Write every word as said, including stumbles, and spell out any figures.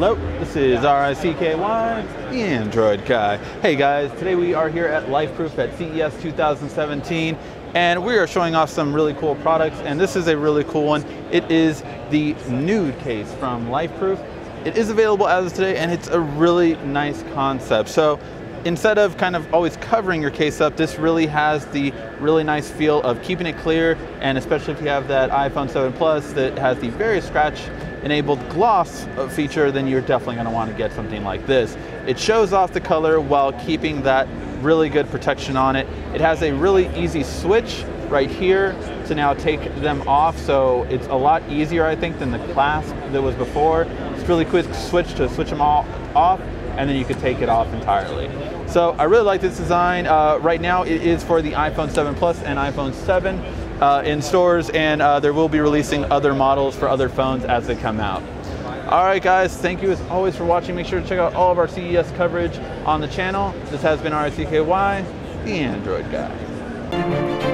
Hello, this is R I C K Y, the Android guy. Hey guys, today we are here at LifeProof at C E S two thousand seventeen, and we are showing off some really cool products, and this is a really cool one. It is the Nude case from LifeProof. It is available as of today, and it's a really nice concept. So instead of kind of always covering your case up, this really has the really nice feel of keeping it clear, and especially if you have that iPhone seven Plus that has the very scratch enabled gloss feature, then you're definitely going to want to get something like this. It shows off the color while keeping that really good protection on it. It has a really easy switch right here to now take them off, so it's a lot easier, I think, than the clasp that was before. It's really quick switch to switch them all off, and then you could take it off entirely. So I really like this design. Uh, right now it is for the iPhone seven Plus and iPhone seven uh, in stores, and uh, there will be releasing other models for other phones as they come out. All right guys, thank you as always for watching. Make sure to check out all of our C E S coverage on the channel. This has been R I C K Y, the Android guy.